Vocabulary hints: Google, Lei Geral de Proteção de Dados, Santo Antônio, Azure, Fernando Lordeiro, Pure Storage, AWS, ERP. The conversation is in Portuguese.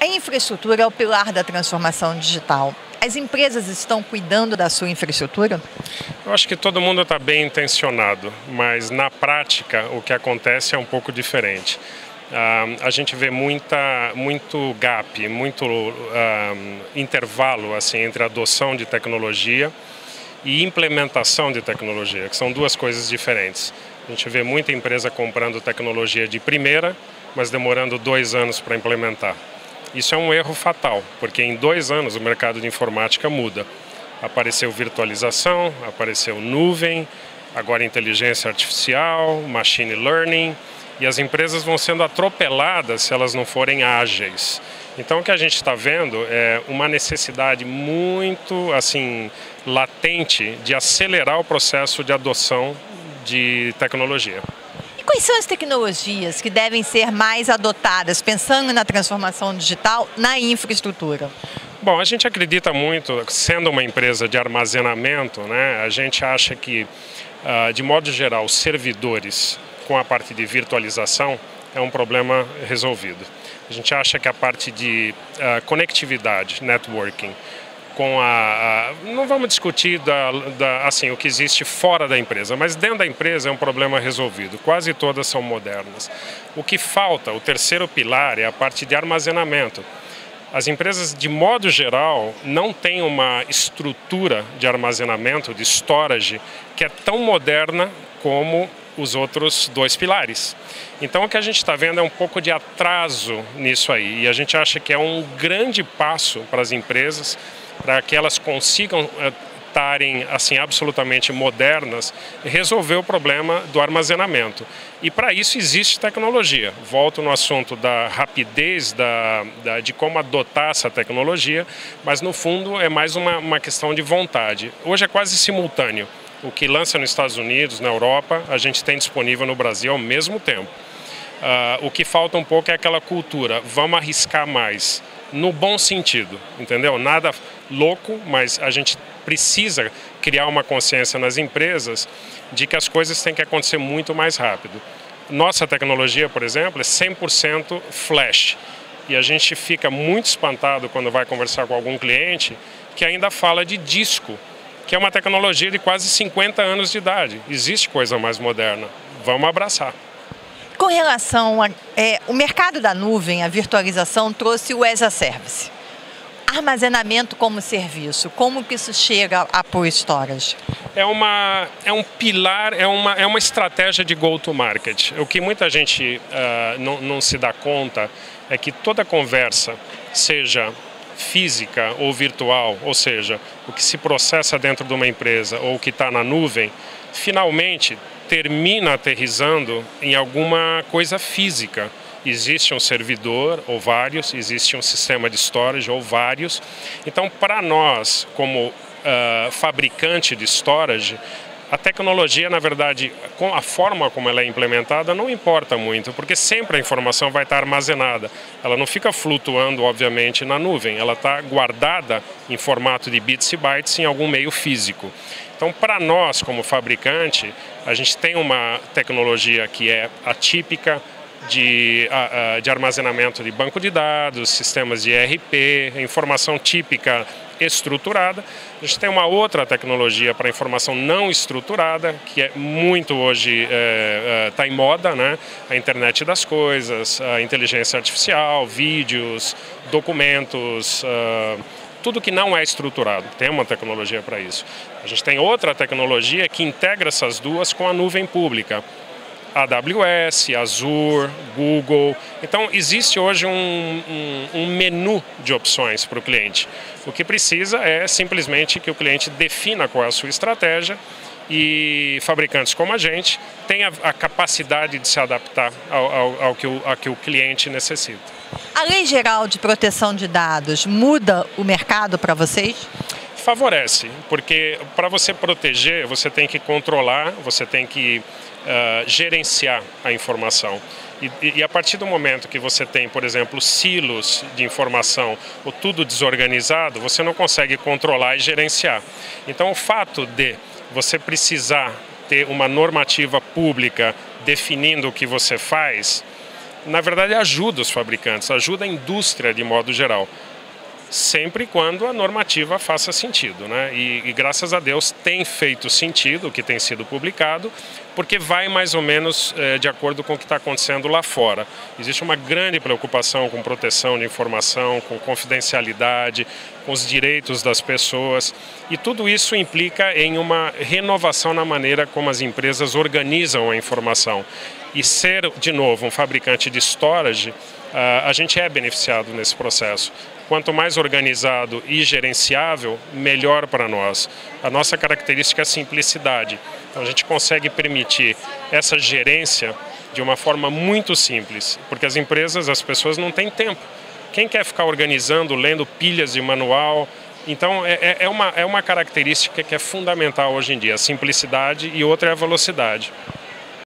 A infraestrutura é o pilar da transformação digital. As empresas estão cuidando da sua infraestrutura? Eu acho que todo mundo está bem intencionado, mas na prática o que acontece é um pouco diferente. A gente vê muito gap, muito intervalo assim, entre a adoção de tecnologia e implementação de tecnologia, que são duas coisas diferentes. A gente vê muita empresa comprando tecnologia de primeira, mas demorando 2 anos para implementar. Isso é um erro fatal, porque em 2 anos o mercado de informática muda. Apareceu virtualização, apareceu nuvem, agora inteligência artificial, machine learning, e as empresas vão sendo atropeladas se elas não forem ágeis. Então o que a gente está vendo é uma necessidade muito assim, latente de acelerar o processo de adoção de tecnologia. Quais são as tecnologias que devem ser mais adotadas, pensando na transformação digital, na infraestrutura? Bom, a gente acredita muito, sendo uma empresa de armazenamento, né, a gente acha que, de modo geral, os servidores com a parte de virtualização é um problema resolvido. A gente acha que a parte de conectividade, networking, com não vamos discutir assim, o que existe fora da empresa, mas dentro da empresa é um problema resolvido. Quase todas são modernas. O que falta, o terceiro pilar, é a parte de armazenamento. As empresas, de modo geral, não têm uma estrutura de armazenamento, de storage, que é tão moderna como os outros 2 pilares. Então o que a gente está vendo é um pouco de atraso nisso aí, e a gente acha que é um grande passo para as empresas, para que elas consigam estarem assim, absolutamente modernas, resolver o problema do armazenamento. E para isso existe tecnologia. Volto no assunto da rapidez, de como adotar essa tecnologia, mas no fundo é mais uma questão de vontade. Hoje é quase simultâneo. O que lança nos Estados Unidos, na Europa, a gente tem disponível no Brasil ao mesmo tempo. O que falta um pouco é aquela cultura, vamos arriscar mais. No bom sentido, entendeu? Nada louco, mas a gente precisa criar uma consciência nas empresas de que as coisas têm que acontecer muito mais rápido. Nossa tecnologia, por exemplo, é 100% flash. E a gente fica muito espantado quando vai conversar com algum cliente que ainda fala de disco, que é uma tecnologia de quase 50 anos de idade. Existe coisa mais moderna, vamos abraçar. Com relação ao mercado da nuvem, a virtualização trouxe o as a service. Armazenamento como serviço, como que isso chega a Pure Storage? É um pilar, é uma estratégia de go-to-market. O que muita gente não se dá conta é que toda conversa, seja física ou virtual, ou seja, o que se processa dentro de uma empresa ou o que está na nuvem, finalmente termina aterrizando em alguma coisa física. Existe um servidor ou vários, existe um sistema de storage ou vários. Então, para nós, como fabricante de storage, a tecnologia, na verdade, com a forma como ela é implementada, não importa muito, porque sempre a informação vai estar armazenada. Ela não fica flutuando, obviamente, na nuvem. Ela está guardada em formato de bits e bytes em algum meio físico. Então, para nós, como fabricante, a gente tem uma tecnologia que é atípica de armazenamento de banco de dados, sistemas de ERP, informação típica estruturada. A gente tem uma outra tecnologia para informação não estruturada, que é muito hoje está em moda, né? A internet das coisas, a inteligência artificial, vídeos, documentos, tudo que não é estruturado. Tem uma tecnologia para isso. A gente tem outra tecnologia que integra essas duas com a nuvem pública. AWS, Azure, Google. Então existe hoje um menu de opções para o cliente. O que precisa é simplesmente que o cliente defina qual é a sua estratégia e fabricantes como a gente têm a capacidade de se adaptar ao que o cliente necessita. A Lei Geral de Proteção de Dados muda o mercado para vocês? Favorece, porque para você proteger, você tem que controlar, você tem que gerenciar a informação. E a partir do momento que você tem, por exemplo, silos de informação ou tudo desorganizado, você não consegue controlar e gerenciar. Então, o fato de você precisar ter uma normativa pública definindo o que você faz na verdade, ajuda os fabricantes, ajuda a indústria de modo geral. Sempre quando a normativa faça sentido, né? E graças a Deus tem feito sentido o que tem sido publicado, porque vai mais ou menos de acordo com o que está acontecendo lá fora. Existe uma grande preocupação com proteção de informação, com confidencialidade, com os direitos das pessoas, e tudo isso implica em uma renovação na maneira como as empresas organizam a informação. E ser, de novo, um fabricante de storage, a gente é beneficiado nesse processo. Quanto mais organizado e gerenciável, melhor para nós. A nossa característica é a simplicidade. Então a gente consegue permitir essa gerência de uma forma muito simples, porque as empresas, as pessoas não têm tempo. Quem quer ficar organizando, lendo pilhas de manual? Então é uma característica que é fundamental hoje em dia, a simplicidade, e outra é a velocidade.